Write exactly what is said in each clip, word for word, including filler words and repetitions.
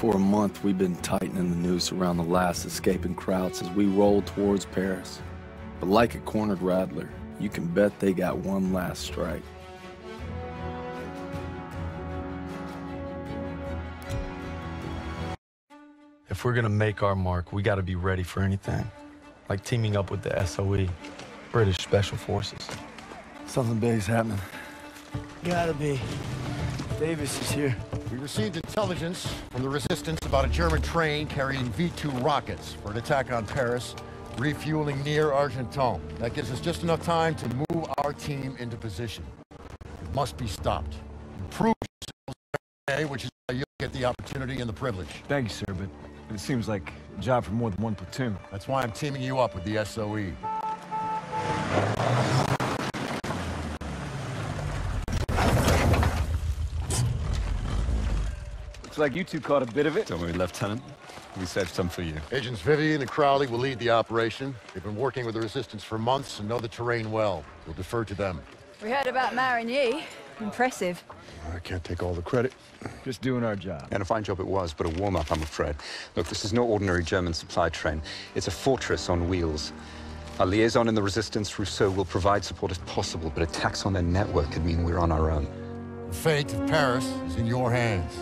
For a month, we've been tightening the noose around the last escaping Krauts as we roll towards Paris. But like a cornered rattler, you can bet they got one last strike. If we're gonna make our mark, we gotta be ready for anything. Like teaming up with the S O E, British Special Forces. Something big's happening. Gotta be. Davis is here. We received intelligence from the Resistance about a German train carrying V two rockets for an attack on Paris, refueling near Argenton. That gives us just enough time to move our team into position. It must be stopped. Improve yourselves every day, which is how you'll get the opportunity and the privilege. Thank you, sir, but it seems like a job for more than one platoon. That's why I'm teaming you up with the S O E. Like you two caught a bit of it. Don't worry, Lieutenant. We saved some for you. Agents Vivian and Crowley will lead the operation. They've been working with the Resistance for months and know the terrain well. We'll defer to them. We heard about Marigny. Impressive. I can't take all the credit. Just doing our job. And a fine job it was, but a warm-up, I'm afraid. Look, this is no ordinary German supply train. It's a fortress on wheels. Our liaison in the Resistance, Rousseau, will provide support if possible, but attacks on their network could mean we're on our own. The fate of Paris is in your hands.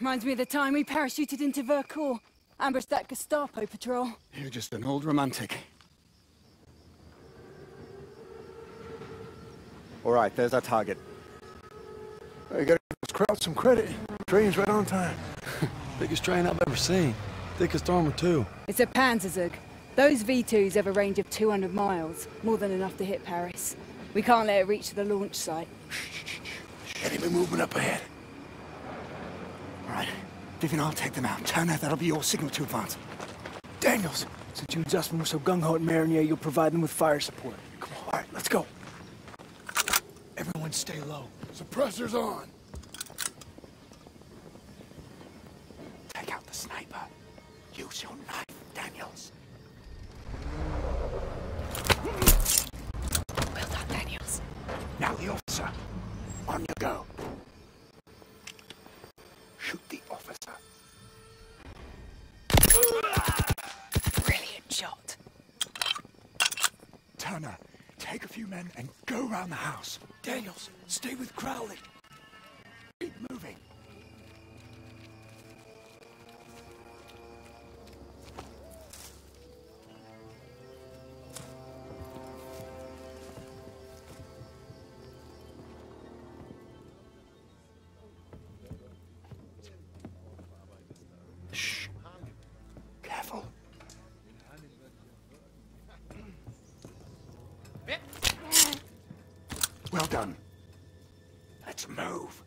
Reminds me of the time we parachuted into Vercourt, ambushed that Gestapo patrol. You're just an old romantic. All right, there's our target. I gotta give this crowd some credit. Train's right on time. Biggest train I've ever seen. Thickest armor, too. It's a Panzerzug. Those V twos have a range of two hundred miles, more than enough to hit Paris. We can't let it reach the launch site. Shh, shh, shh. Enemy movement up ahead. All right, Vivian, I'll take them out. Turner, that'll be your signal to advance. Daniels! Since you and Justin were so gung-ho at Marinier, you'll provide them with fire support. Come on, all right, let's go. Everyone stay low. Suppressor's on! Take out the sniper. Use your knife, Daniels. Well done, Daniels. Now the officer. On your go. Shoot the officer. Brilliant shot. Turner, take a few men and go round the house. Daniels, stay with Crowley. Keep moving. Well done. Let's move.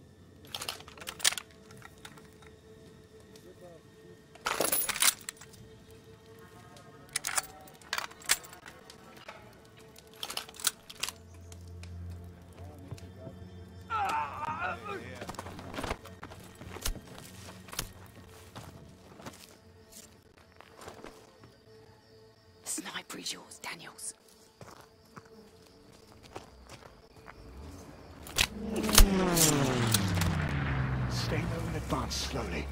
Sniper is yours, Daniels. Advance slowly.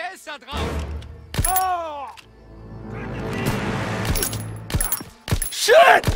Wer ist da drauf? Oh! Shit!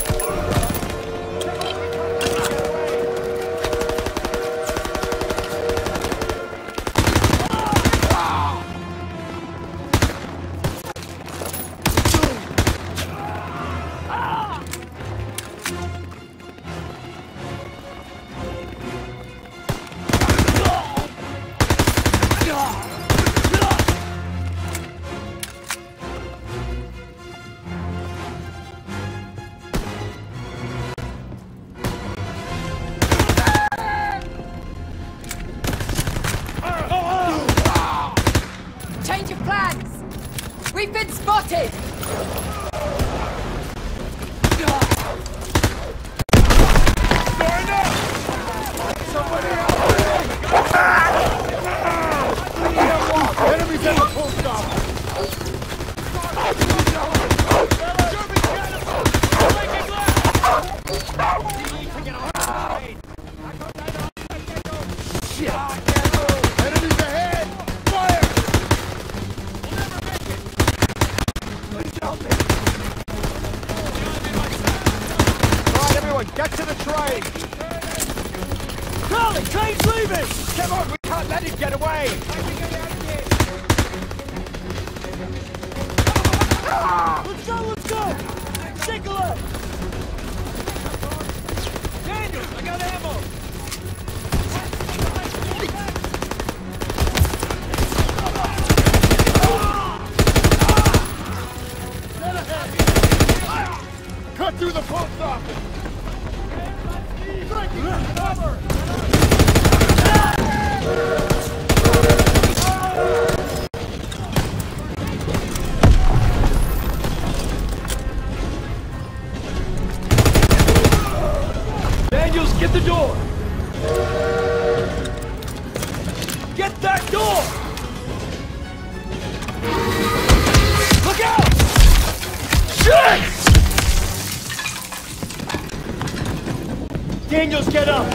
Daniels, get up!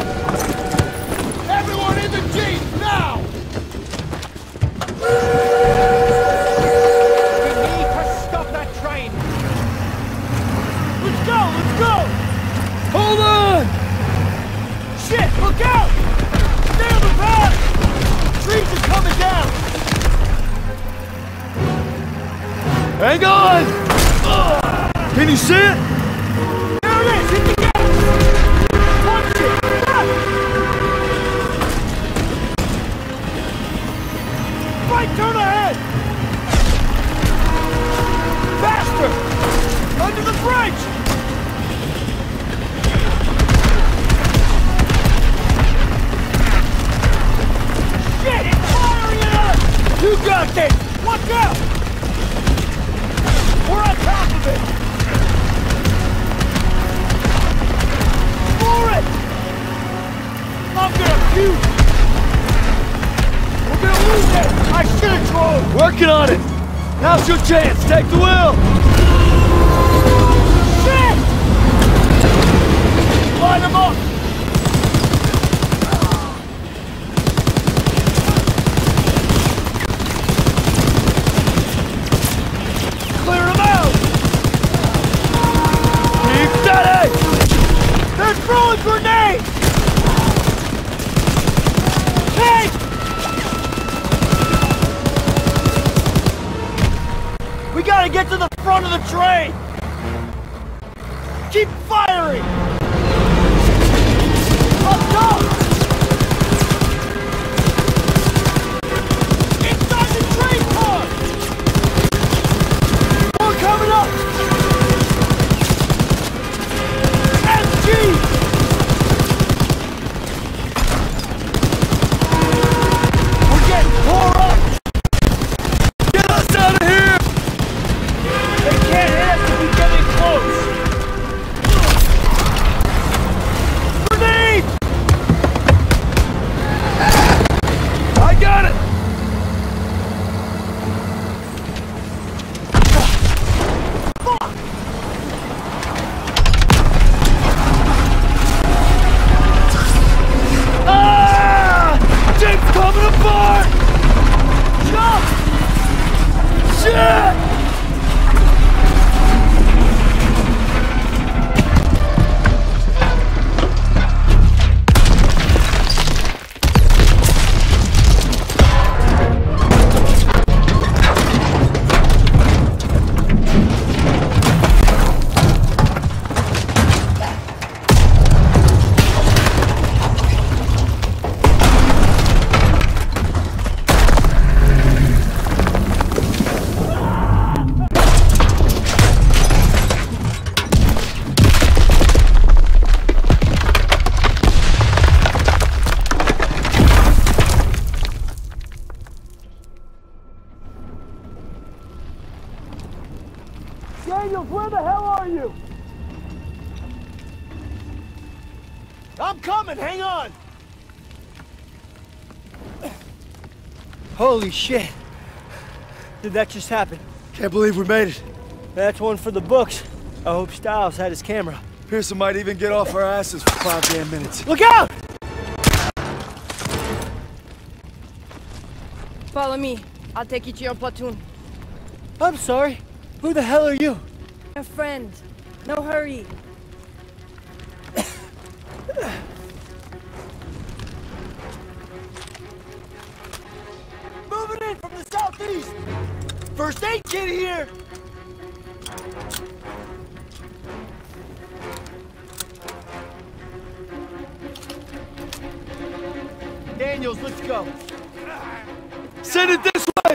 Everyone in the jeep, now! We need to stop that train! Let's go, let's go! Hold on! Shit, look out! Stay on the road! Trees are coming down! Hang on! Uh, Can you see it? Chance, take the wheel! Shit! Line them up! Clear them out! Keep steady! They're throwing grenades! Hey! We gotta get to the front of the train! Keep firing! Up top! Inside the train car! More coming up! S G! We're getting tore up! Grenade! Daniels, where the hell are you? I'm coming, hang on! Holy shit! Did that just happen? Can't believe we made it. That's one for the books. I hope Styles had his camera. Pearson might even get off our asses for five damn minutes. Look out! Follow me. I'll take you to your platoon. I'm sorry. Who the hell are you? A friend. No hurry. Moving in from the southeast! First aid kit here! Daniels, let's go. Send it this way!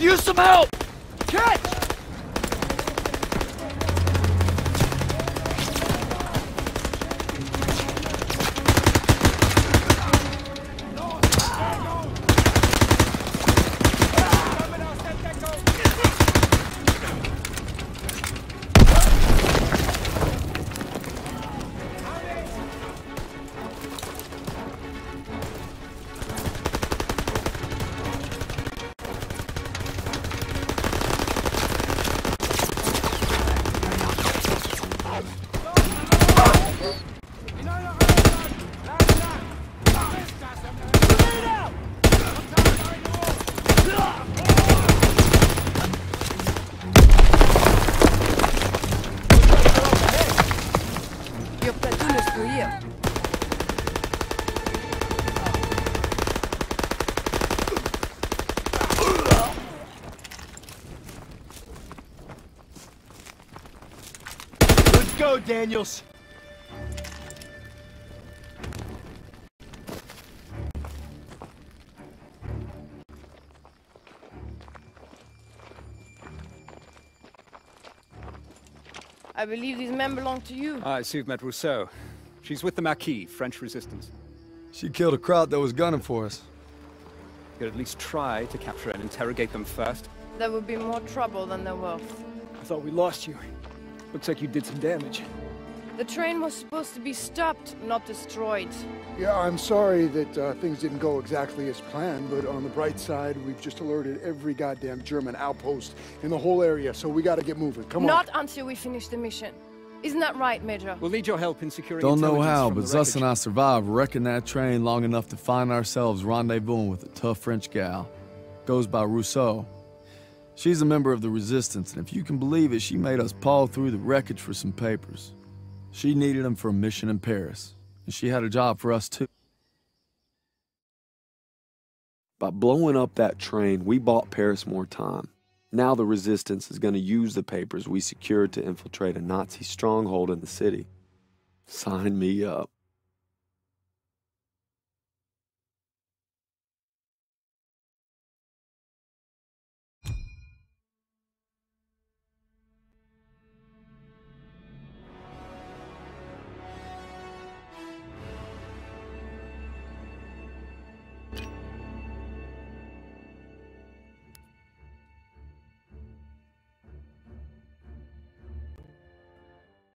Use some help! Catch! go, Daniels! I believe these men belong to you. I see you've met Rousseau. She's with the Maquis, French Resistance. She killed a crowd that was gunning for us. You could at least try to capture and interrogate them first. There would be more trouble than there was. I thought we lost you. Looks like you did some damage. The train was supposed to be stopped, not destroyed. Yeah, I'm sorry that uh, things didn't go exactly as planned, but on the bright side, we've just alerted every goddamn German outpost in the whole area, so we gotta get moving. Come on. Not until we finish the mission. Isn't that right, Major? We'll need your help in securing intelligence from the wreckage. Don't know how, but Zuss and I survived wrecking that train long enough to find ourselves rendezvousing with a tough French gal. Goes by Rousseau. She's a member of the Resistance, and if you can believe it, she made us paw through the wreckage for some papers. She needed him for a mission in Paris, and she had a job for us too. By blowing up that train, we bought Paris more time. Now the Resistance is going to use the papers we secured to infiltrate a Nazi stronghold in the city. Sign me up.